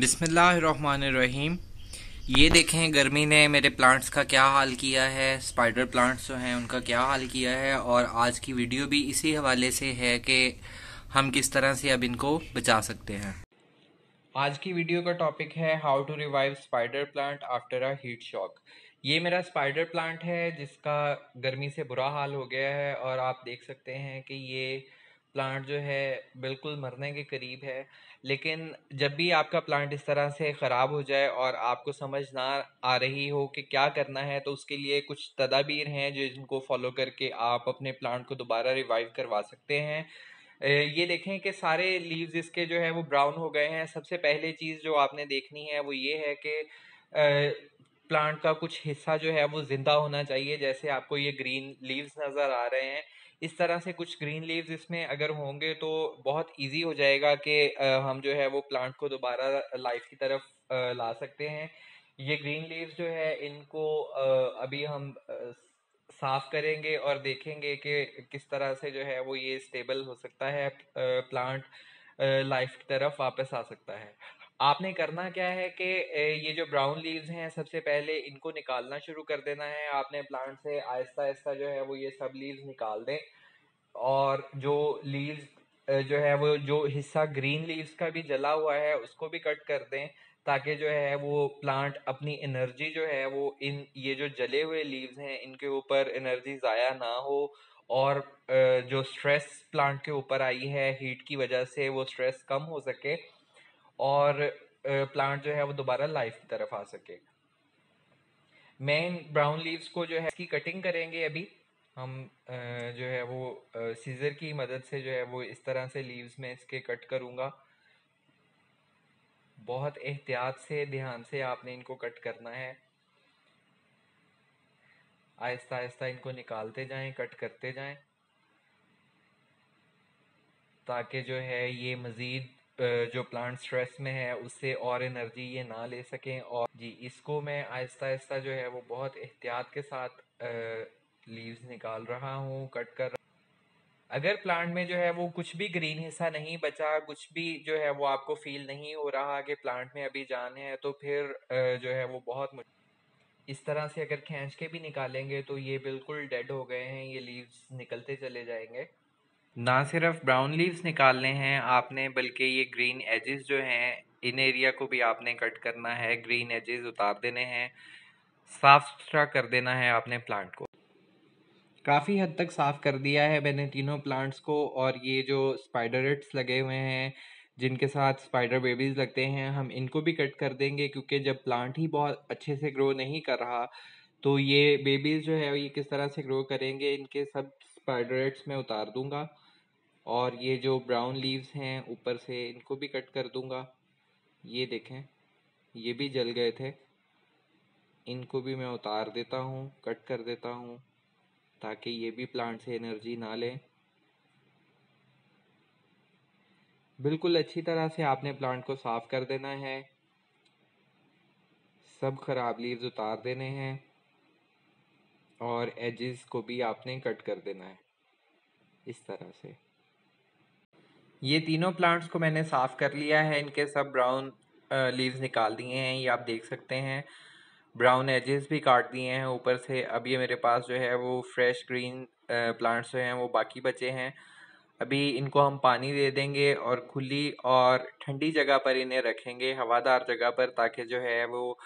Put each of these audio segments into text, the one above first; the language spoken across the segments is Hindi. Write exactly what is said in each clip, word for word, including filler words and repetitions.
बिस्मिल्लाहिर्रहमानिर्रहीम। ये देखें गर्मी ने मेरे प्लांट्स का क्या हाल किया है, स्पाइडर प्लांट्स जो हैं उनका क्या हाल किया है। और आज की वीडियो भी इसी हवाले से है कि हम किस तरह से अब इनको बचा सकते हैं। आज की वीडियो का टॉपिक है how to revive spider plant after a heat shock. ये मेरा स्पाइडर प्लांट है जिसका गर्मी से बुरा हाल हो गया है और आप देख सकते हैं कि ये प्लांट जो है बिल्कुल मरने के करीब है। लेकिन जब भी आपका प्लांट इस तरह से ख़राब हो जाए और आपको समझ ना आ रही हो कि क्या करना है, तो उसके लिए कुछ तदाबीर हैं जो इनको फॉलो करके आप अपने प्लांट को दोबारा रिवाइव करवा सकते हैं। ये देखें कि सारे लीव्स इसके जो है वो ब्राउन हो गए हैं। सबसे पहले चीज़ जो आपने देखनी है वो ये है कि प्लांट का कुछ हिस्सा जो है वो ज़िंदा होना चाहिए। जैसे आपको ये ग्रीन लीव्स नज़र आ रहे हैं, इस तरह से कुछ ग्रीन लीव्स इसमें अगर होंगे तो बहुत इजी हो जाएगा कि हम जो है वो प्लांट को दोबारा लाइफ की तरफ ला सकते हैं। ये ग्रीन लीव्स जो है इनको अभी हम साफ करेंगे और देखेंगे कि किस तरह से जो है वो ये स्टेबल हो सकता है, प्लांट लाइफ की तरफ वापस आ सकता है। आपने करना क्या है कि ये जो ब्राउन लीव्स हैं सबसे पहले इनको निकालना शुरू कर देना है। आपने प्लांट से आहिस्ता आहिस्ता जो है वो ये सब लीव्स निकाल दें और जो लीव्स जो है वो जो हिस्सा ग्रीन लीव्स का भी जला हुआ है उसको भी कट कर दें, ताकि जो है वो प्लांट अपनी एनर्जी जो है वो इन ये जो जले हुए लीव्स हैं इनके ऊपर एनर्जी ज़ाया ना हो। और जो स्ट्रेस प्लांट के ऊपर आई है हीट की वजह से वो स्ट्रेस कम हो सके और प्लांट जो है वो दोबारा लाइफ की तरफ आ सके। मेन ब्राउन लीव्स को जो है इसकी कटिंग करेंगे। अभी हम जो है वो सीजर की मदद से जो है वो इस तरह से लीव्स में इसके कट करूँगा। बहुत एहतियात से ध्यान से आपने इनको कट करना है। आहिस्ता आहिस्ता इनको निकालते जाएं, कट करते जाएं, ताकि जो है ये मज़ीद जो प्लांट स्ट्रेस में है उससे और एनर्जी ये ना ले सकें। और जी इसको मैं आहिस्ता आहिस्ता जो है वो बहुत एहतियात के साथ लीव्स निकाल रहा हूँ, कट कर रहा। अगर प्लांट में जो है वो कुछ भी ग्रीन हिस्सा नहीं बचा, कुछ भी जो है वो आपको फील नहीं हो रहा कि प्लांट में अभी जान है, तो फिर जो है वो बहुत इस तरह से अगर खींच के भी निकालेंगे तो ये बिल्कुल डेड हो गए हैं, ये लीव्स निकलते चले जाएंगे। ना सिर्फ ब्राउन लीव्स निकालने हैं आपने, बल्कि ये ग्रीन एजेस जो हैं इन एरिया को भी आपने कट करना है, ग्रीन एजेस उतार देने हैं, साफ़ सुथरा कर देना है आपने प्लांट को। काफ़ी हद तक साफ़ कर दिया है मैंने तीनों प्लांट्स को। और ये जो स्पाइडर रेट्स लगे हुए हैं जिनके साथ स्पाइडर बेबीज़ लगते हैं हम इनको भी कट कर देंगे, क्योंकि जब प्लांट ही बहुत अच्छे से ग्रो नहीं कर रहा तो ये बेबीज़ जो है ये किस तरह से ग्रो करेंगे। इनके सब स्पाइडर रेट्स मैं उतार दूँगा और ये जो ब्राउन लीव्स हैं ऊपर से इनको भी कट कर दूंगा। ये देखें ये भी जल गए थे, इनको भी मैं उतार देता हूँ, कट कर देता हूँ, ताकि ये भी प्लांट से एनर्जी ना लें। बिल्कुल अच्छी तरह से आपने प्लांट को साफ कर देना है, सब खराब लीव्स उतार देने हैं और एजेस को भी आपने कट कर देना है इस तरह से। ये तीनों प्लांट्स को मैंने साफ़ कर लिया है, इनके सब ब्राउन लीव्स निकाल दिए हैं, ये आप देख सकते हैं, ब्राउन एजेस भी काट दिए हैं ऊपर से। अब ये मेरे पास जो है वो फ्रेश ग्रीन प्लांट्स जो हैं वो बाकी बचे हैं। अभी इनको हम पानी दे देंगे और खुली और ठंडी जगह पर इन्हें रखेंगे, हवादार जगह पर, ताकि जो है वो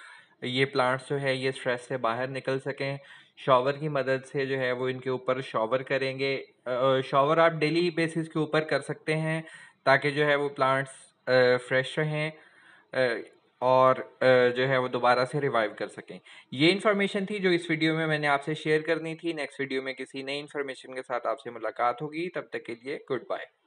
ये प्लांट्स जो है ये स्ट्रेस से बाहर निकल सकें। शॉवर की मदद से जो है वो इनके ऊपर शॉवर करेंगे। शॉवर आप डेली बेसिस के ऊपर कर सकते हैं, ताकि जो है वो प्लांट्स फ्रेश रहें और जो है वो दोबारा से रिवाइव कर सकें। ये इन्फॉर्मेशन थी जो इस वीडियो में मैंने आपसे शेयर करनी थी। नेक्स्ट वीडियो में किसी नई इन्फॉर्मेशन के साथ आपसे मुलाकात होगी, तब तक के लिए गुड बाय।